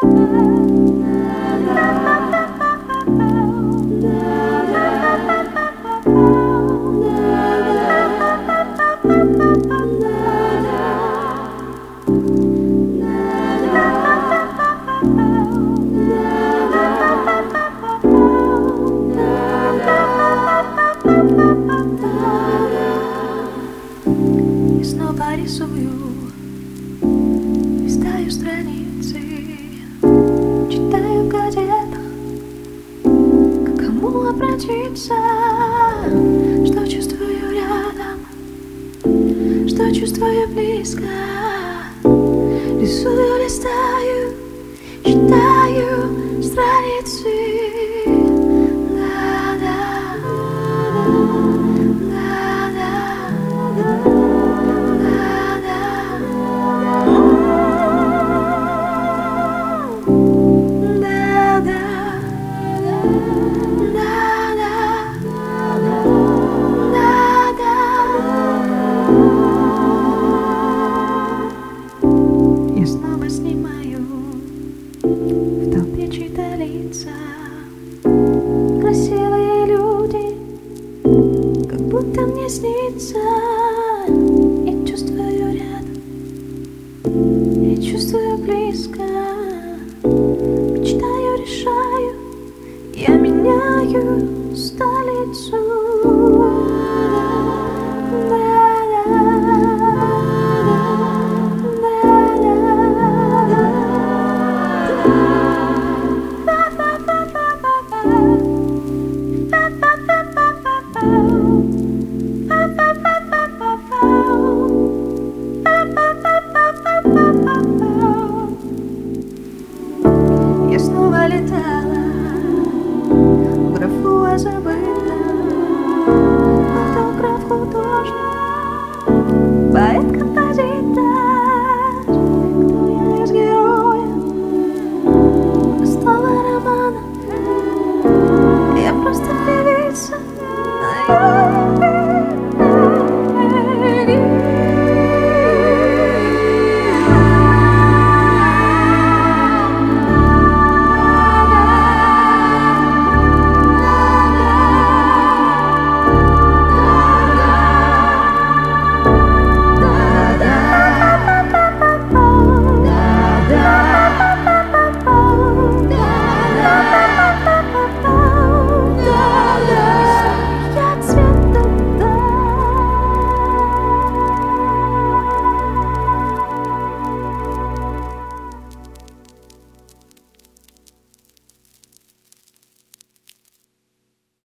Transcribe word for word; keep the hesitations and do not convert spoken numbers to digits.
И снова рисую, листаю страницы, читаю в газетах, к кому обратиться, что чувствую рядом, что чувствую близко. Рисую, листаю, читаю страницы. Красивые люди, как будто мне снится. Я чувствую рядом, я чувствую близко. Мечтаю, решаю, я меняю сторону.